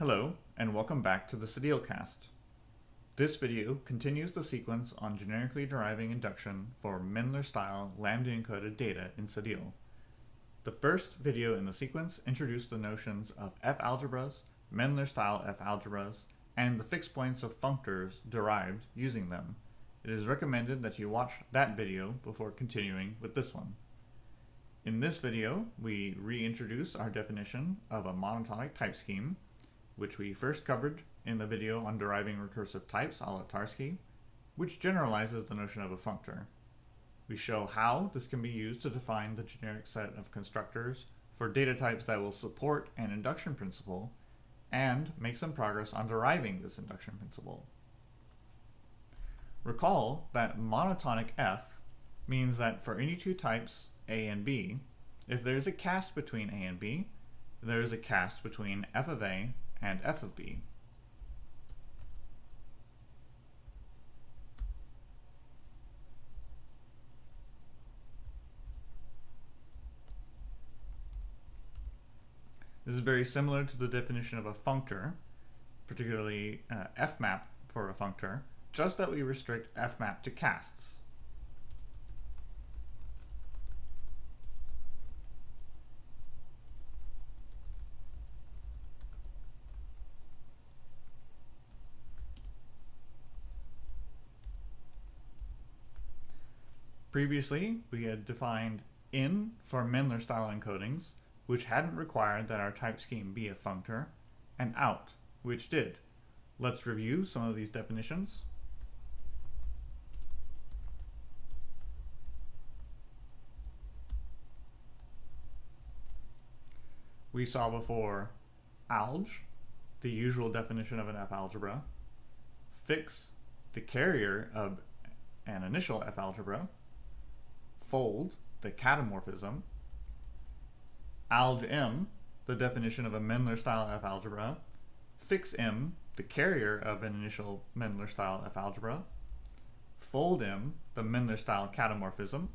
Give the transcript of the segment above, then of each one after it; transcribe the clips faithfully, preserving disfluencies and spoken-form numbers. Hello, and welcome back to the Cedille cast. This video continues the sequence on generically deriving induction for Mendler-style lambda-encoded data in Cedille. The first video in the sequence introduced the notions of F-algebras, Mendler-style F-algebras, and the fixed points of functors derived using them. It is recommended that you watch that video before continuing with this one. In this video, we reintroduce our definition of a monotonic type scheme, which we first covered in the video on deriving recursive types a la Tarski, which generalizes the notion of a functor. We show how this can be used to define the generic set of constructors for data types that will support an induction principle, and make some progress on deriving this induction principle. Recall that monotonic F means that for any two types, A and B, if there is a cast between A and B, there is a cast between F of A and f of b. This is very similar to the definition of a functor, particularly uh, fmap for a functor, just that we restrict fmap to casts. Previously, we had defined in for Mendler-style encodings, which hadn't required that our type scheme be a functor, and out, which did. Let's review some of these definitions. We saw before alge, the usual definition of an F-algebra, fix, the carrier of an initial F-algebra, fold, the catamorphism, alge M, the definition of a Mendler-style F-algebra, fix M, the carrier of an initial Mendler-style F-algebra, fold M, the Mendler-style catamorphism,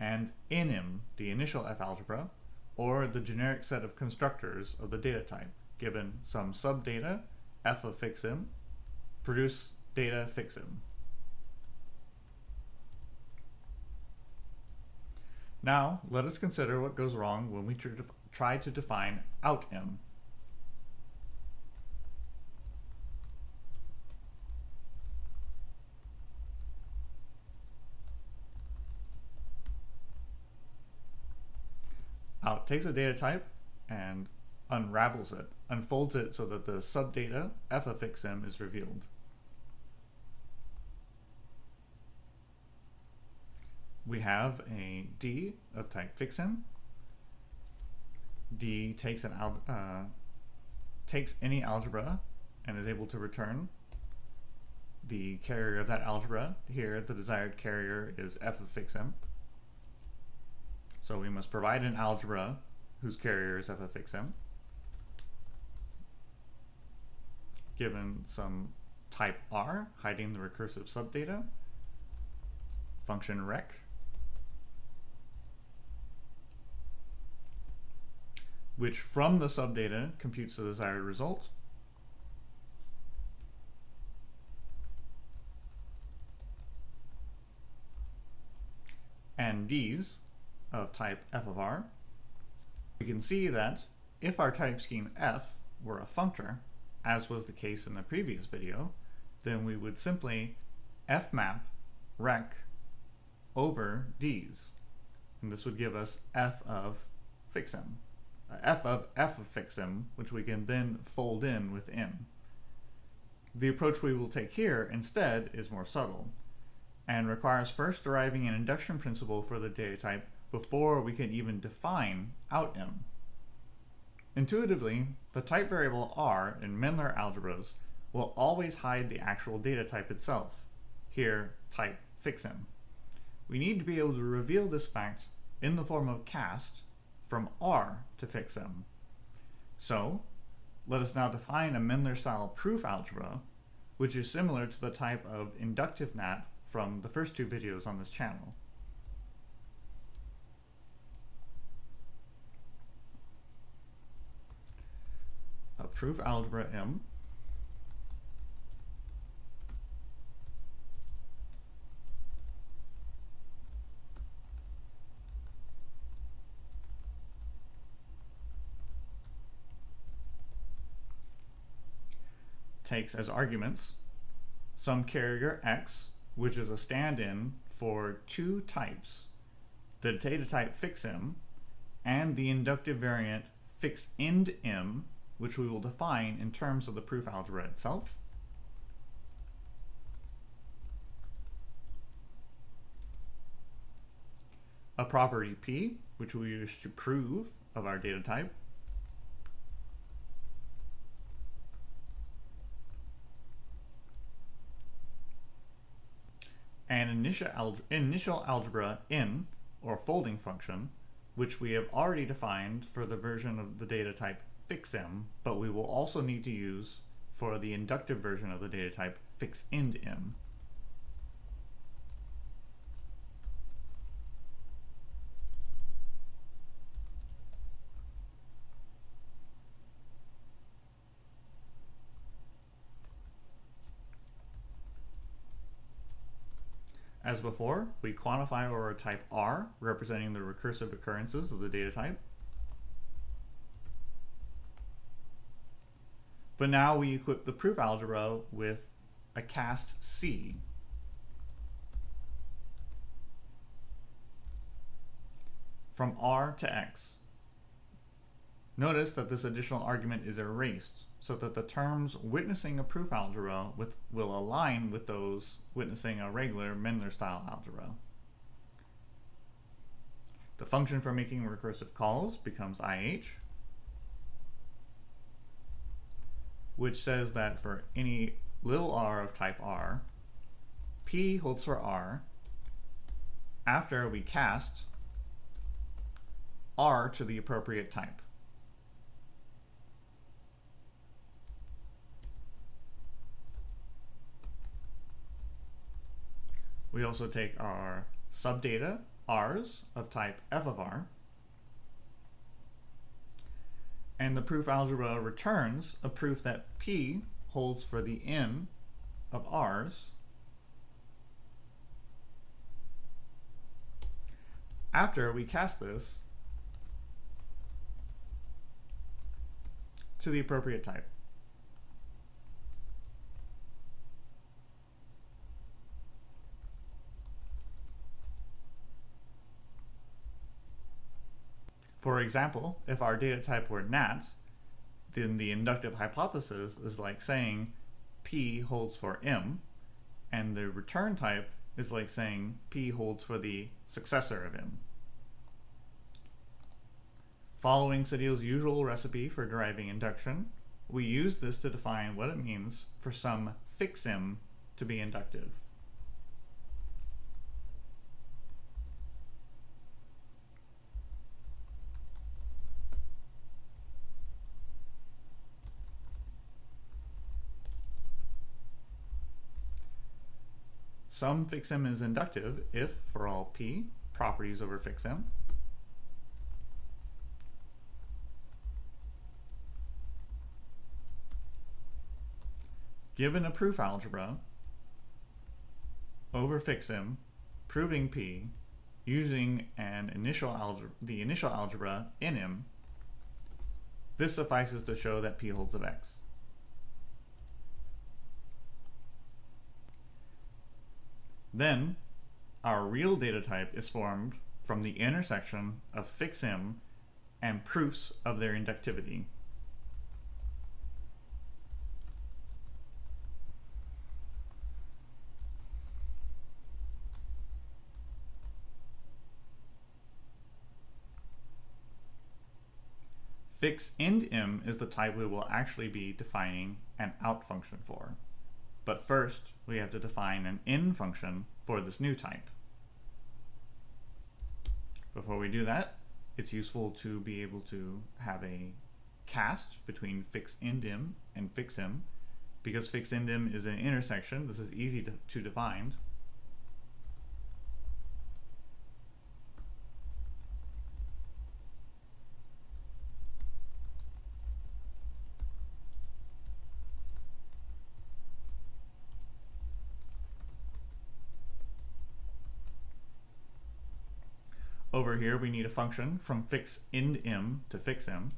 and in M, the initial F-algebra, or the generic set of constructors of the data type, given some subdata, F of fix M, produce data fix M. Now, let us consider what goes wrong when we tr try to define out M. Out takes a data type and unravels it, unfolds it so that the subdata F of fix M is revealed. We have a D of type fixM. D takes an al uh, takes any algebra and is able to return the carrier of that algebra. Here, the desired carrier is F of fixM. So we must provide an algebra whose carrier is F of fixM, given some type R, hiding the recursive subdata, function rec. Which from the subdata computes the desired result. And D's of type F of R. We can see that if our type scheme F were a functor, as was the case in the previous video, then we would simply fmap rec over D's. And this would give us F of fixM. F of F of fixM, which we can then fold in with M. The approach we will take here instead is more subtle and requires first deriving an induction principle for the data type before we can even define out M. Intuitively, the type variable R in Mendler algebras will always hide the actual data type itself, here type fixM. We need to be able to reveal this fact in the form of cast from R to fix M. So let us now define a Mendler-style proof algebra, which is similar to the type of inductive N A T from the first two videos on this channel. A proof algebra M takes as arguments some carrier X, which is a stand-in for two types, the data type fix M and the inductive variant fix end M, which we will define in terms of the proof algebra itself. A property P, which we use to prove of our data type. An initial algebra, initial algebra N, or folding function, which we have already defined for the version of the data type fixM, but we will also need to use for the inductive version of the data type fixEndM. As before, we quantify over a type R, representing the recursive occurrences of the data type. But now we equip the proof algebra with a cast C. From R to X. Notice that this additional argument is erased, so that the terms witnessing a proof algebra with, will align with those witnessing a regular Mendler-style algebra. The function for making recursive calls becomes I H, which says that for any little r of type R, P holds for R. After we cast R to the appropriate type. We also take our subdata, R's, of type F of R, and the proof algebra returns a proof that P holds for the N of R's after we cast this to the appropriate type. For example, if our data type were nat, then the inductive hypothesis is like saying P holds for M, and the return type is like saying P holds for the successor of M. Following Cedille's usual recipe for deriving induction, we use this to define what it means for some fix M to be inductive. Some fixM is inductive if, for all P, properties over fixM. Given a proof algebra over fixM, proving P, using an initial algebra, the initial algebra N M, this suffices to show that P holds of X. Then, our real data type is formed from the intersection of fixM and proofs of their inductivity. FixEndM is the type we will actually be defining an out function for. But first, we have to define an in function for this new type. Before we do that, it's useful to be able to have a cast between fixEndM and fixM. Because fixEndM is an intersection, this is easy to, to define. Over here, we need a function from fix end m to fix m.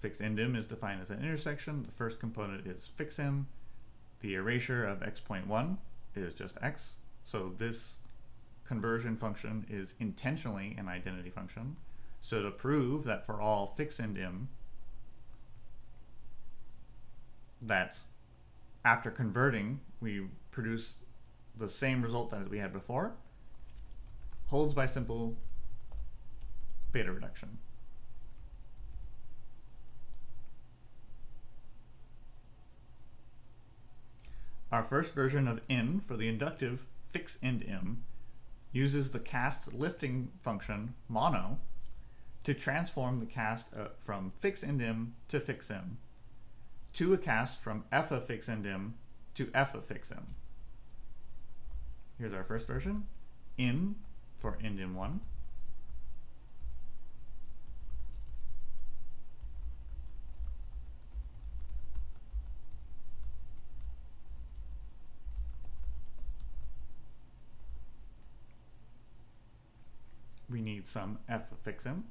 Fix end m is defined as an intersection. The first component is fix m. The erasure of x point one is just x. So this conversion function is intentionally an identity function. So to prove that for all fix end m, that after converting, we produce the same result that we had before, holds by simple beta reduction. Our first version of N for the inductive fix end M uses the cast lifting function mono to transform the cast uh, from fix end M to fix M to a cast from F of fix end M to F of fix M. Here's our first version, N for end M one. We need some f of fix m.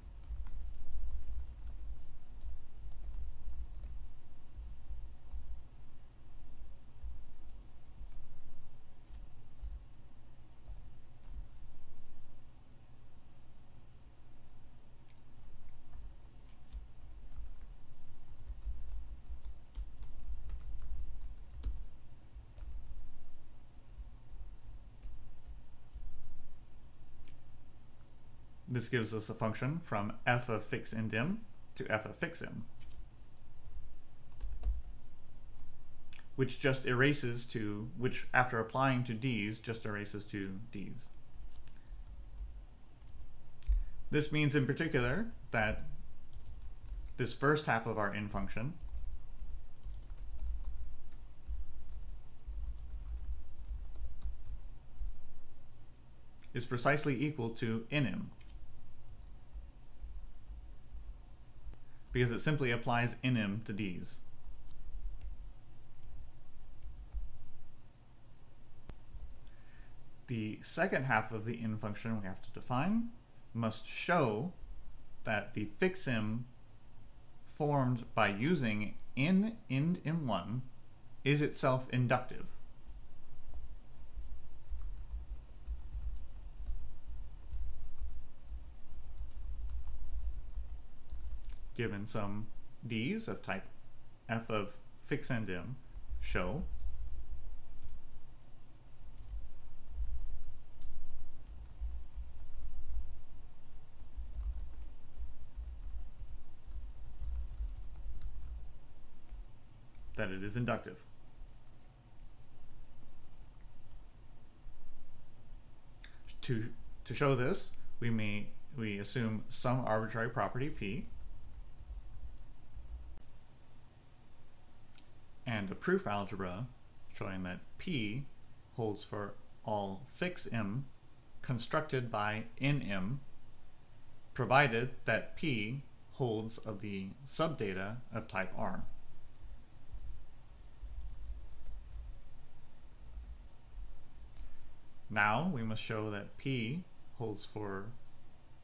This gives us a function from f of fix end m to f of fix m, which just erases to, which after applying to d's, just erases to d's. This means in particular that this first half of our n function is precisely equal to nm, because it simply applies nm to d's. The second half of the n function we have to define must show that the fix m formed by using n end m one is itself inductive. Given some d's of type f of fix end m, show that it is inductive. To, to show this, we may we assume some arbitrary property p, and a proof algebra showing that P holds for all fix M constructed by N M, provided that P holds of the subdata of type R. Now we must show that P holds for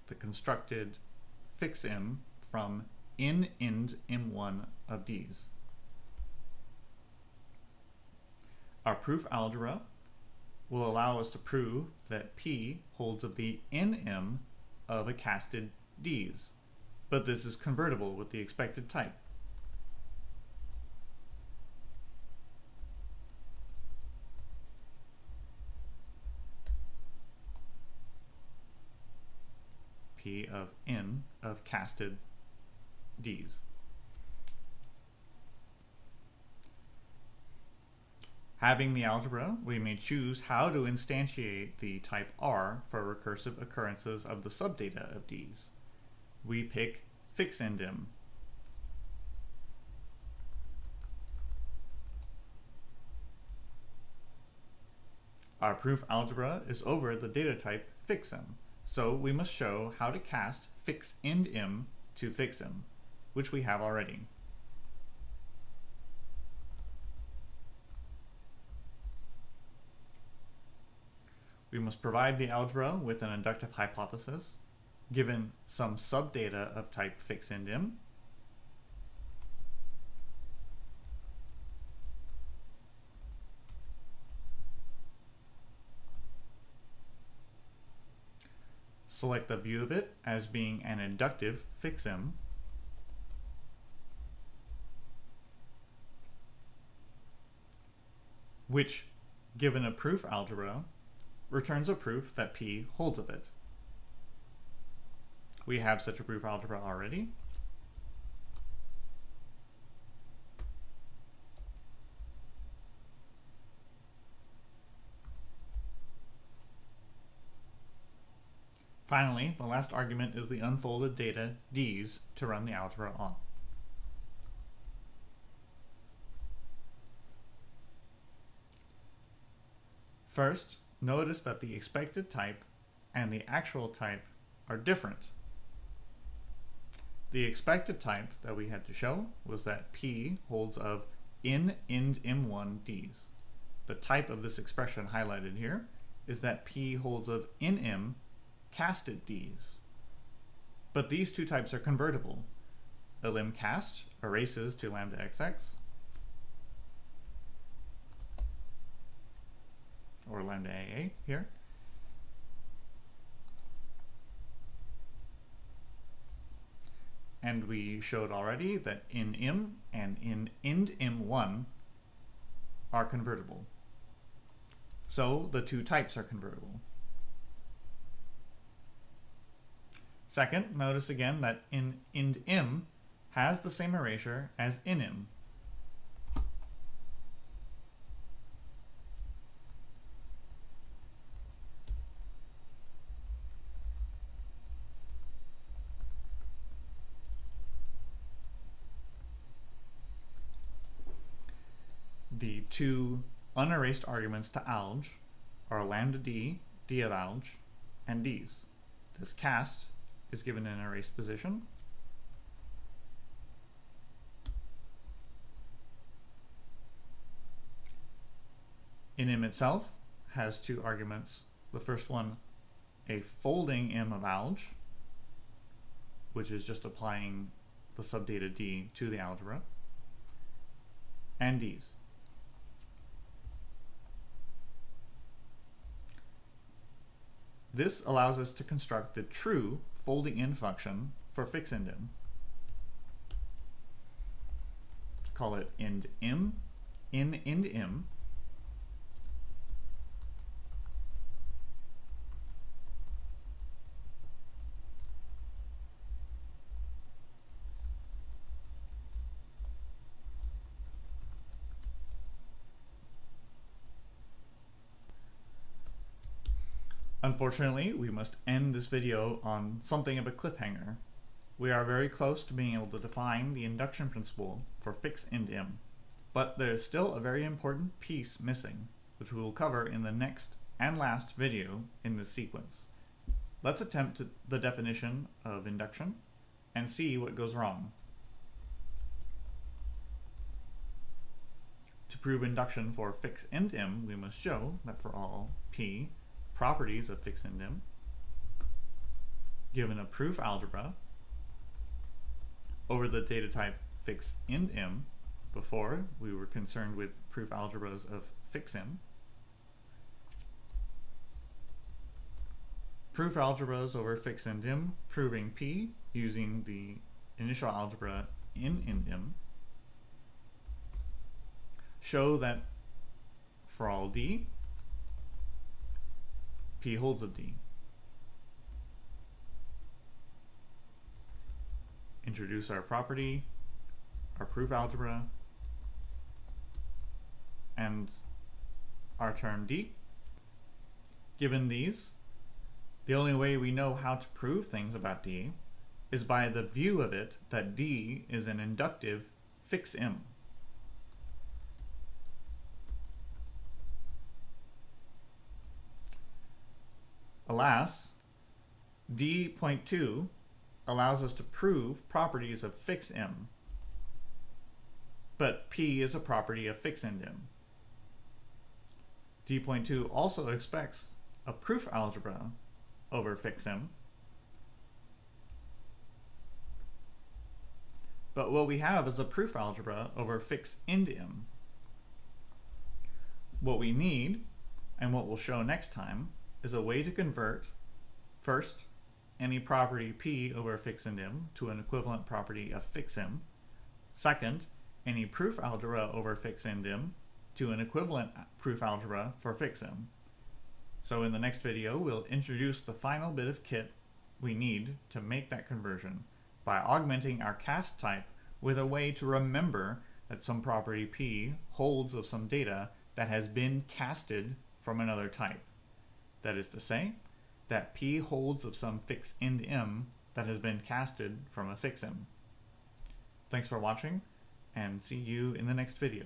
the constructed fix M from N end M one of D's. Our proof algebra will allow us to prove that P holds of the N M of a casted D's, but this is convertible with the expected type. P of N of casted D's. Having the algebra, we may choose how to instantiate the type R for recursive occurrences of the subdata of D's. We pick fix end M. Our proof algebra is over the data type fix M, so we must show how to cast fix end M to fix M, which we have already. We must provide the algebra with an inductive hypothesis given some subdata of type fixindim. Select the view of it as being an inductive fixim. Which, given a proof algebra, returns a proof that P holds of it. We have such a proof algebra already. Finally, the last argument is the unfolded data D's to run the algebra on. First, notice that the expected type and the actual type are different. The expected type that we had to show was that P holds of in ind M one D's. The type of this expression highlighted here is that P holds of in M casted D's. But these two types are convertible. Elim cast erases to lambda xx, or lambda A A here. And we showed already that in M and in ind M one are convertible. So the two types are convertible. Second, notice again that in ind M has the same erasure as in M. The two unerased arguments to alg are lambda D, D of alg, and D's. This cast is given an erased position. In M itself has two arguments. The first one, a folding M of alg, which is just applying the subdata D to the algebra, and D's. This allows us to construct the true folding in function for fixindim. Call it ind m, in ind m, Unfortunately, we must end this video on something of a cliffhanger. We are very close to being able to define the induction principle for fixindim, but there is still a very important piece missing, which we will cover in the next and last video in this sequence. Let's attempt the definition of induction and see what goes wrong. To prove induction for fixindim, we must show that for all p, properties of fixindim, given a proof algebra over the data type fixindim. Before, we were concerned with proof algebras of fixim. Proof algebras over fixindim, proving P using the initial algebra in indim. Show that for all D, P holds of D. Introduce our property, our proof algebra, and our term D. Given these, the only way we know how to prove things about D is by the view of it that D is an inductive fixim. Alas, D.two allows us to prove properties of fixim, but P is a property of fixindim. D.two also expects a proof algebra over fixum. But what we have is a proof algebra over fixindium. What we need, and what we'll show next time, is a way to convert first any property P over fixindium to an equivalent property of fixim. Second, any proof algebra over fixindium to an equivalent proof algebra for fixim. So in the next video, we'll introduce the final bit of kit we need to make that conversion by augmenting our cast type with a way to remember that some property P holds of some data that has been casted from another type. That is to say, that P holds of some fixindim that has been casted from a fixim. Thanks for watching, and see you in the next video.